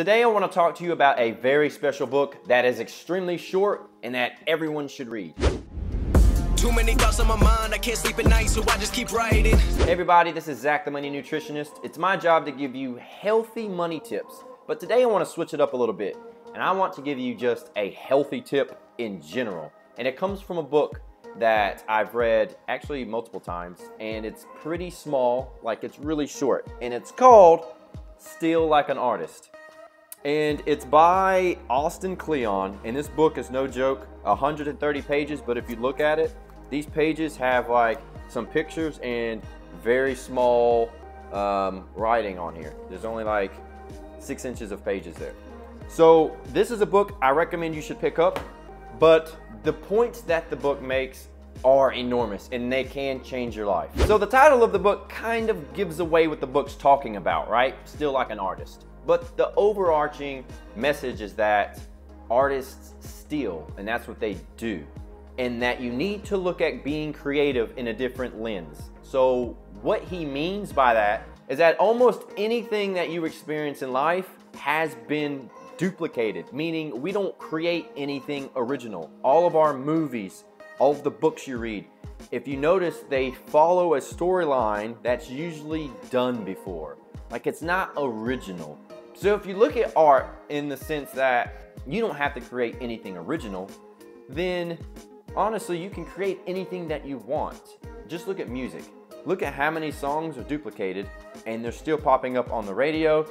Today I want to talk to you about a very special book that is extremely short and that everyone should read. Too many thoughts on my mind, I can't sleep at night, so I just keep writing. Hey everybody, this is Zach the Money Nutritionist. It's my job to give you healthy money tips, but today I want to switch it up a little bit, and I want to give you just a healthy tip in general. And it comes from a book that I've read actually multiple times, and it's pretty small, like it's really short, and it's called Steal Like an Artist. And it's by Austin Kleon, and this book is no joke, 130 pages, but if you look at it, these pages have like some pictures and very small writing on here. There's only like 6 inches of pages there. So this is a book I recommend you should pick up, but the points that the book makes are enormous and they can change your life. So the title of the book kind of gives away what the book's talking about, right? Steal Like an Artist. But the overarching message is that artists steal, and that's what they do, and that you need to look at being creative in a different lens. So what he means by that is that almost anything that you experience in life has been duplicated, meaning we don't create anything original. All of our movies, all of the books you read, if you notice, they follow a storyline that's usually done before. Like, it's not original. So if you look at art in the sense that you don't have to create anything original, then honestly, you can create anything that you want. Just look at music. Look at how many songs are duplicated and they're still popping up on the radio,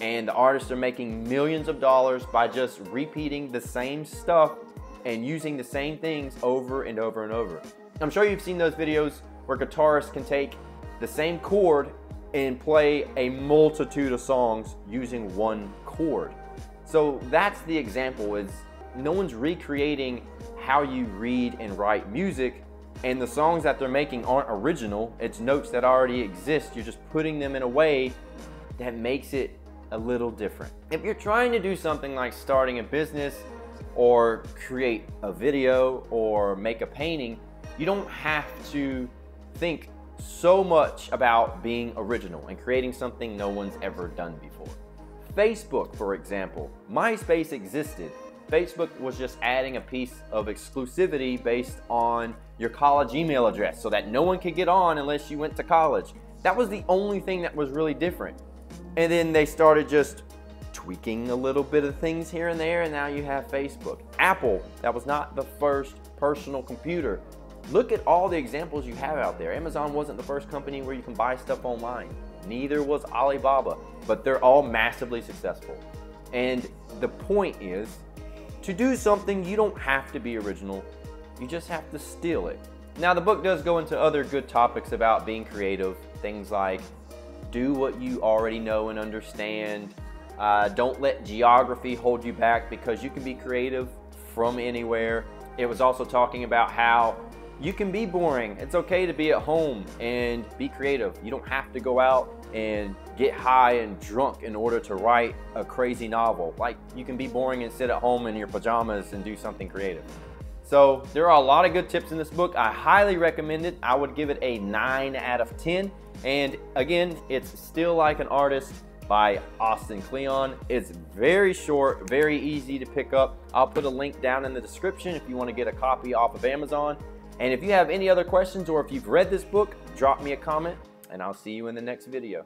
and the artists are making millions of dollars by just repeating the same stuff and using the same things over and over and over. I'm sure you've seen those videos where guitarists can take the same chord and play a multitude of songs using one chord. So that's the example, is no one's recreating how you read and write music, and the songs that they're making aren't original. It's notes that already exist. You're just putting them in a way that makes it a little different. If you're trying to do something like starting a business or create a video or make a painting, you don't have to think so much about being original and creating something no one's ever done before. Facebook, for example, MySpace existed. Facebook was just adding a piece of exclusivity based on your college email address so that no one could get on unless you went to college. That was the only thing that was really different. And then they started just tweaking a little bit of things here and there, and now you have Facebook. Apple, that was not the first personal computer. Look at all the examples you have out there. Amazon wasn't the first company where you can buy stuff online. Neither was Alibaba, but they're all massively successful. And the point is, to do something, you don't have to be original. You just have to steal it. Now, the book does go into other good topics about being creative, things like do what you already know and understand. Don't let geography hold you back, because you can be creative from anywhere. It was also talking about how you can be boring. It's okay to be at home and be creative. You don't have to go out and get high and drunk in order to write a crazy novel. Like, you can be boring and sit at home in your pajamas and do something creative. So there are a lot of good tips in this book. I highly recommend it. I would give it a 9 out of 10. And again, it's Steal Like an Artist by Austin Kleon. It's very short, very easy to pick up. I'll put a link down in the description if you want to get a copy off of Amazon. And if you have any other questions, or if you've read this book, drop me a comment, and I'll see you in the next video.